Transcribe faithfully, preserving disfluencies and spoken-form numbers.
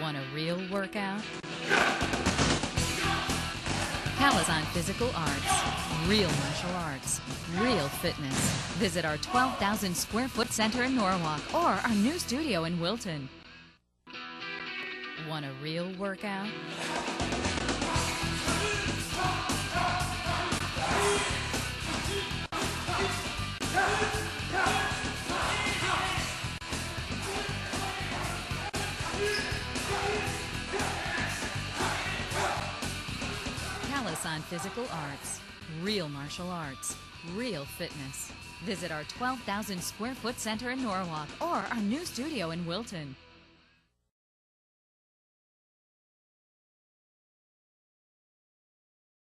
Want a real workout? Calasanz Physical Arts. Real martial arts. Real fitness. Visit our twelve thousand square foot center in Norwalk or our new studio in Wilton. Want a real workout? Calasanz Physical Arts. Real martial arts. Real fitness. Visit our twelve thousand square foot center in Norwalk or our new studio in Wilton.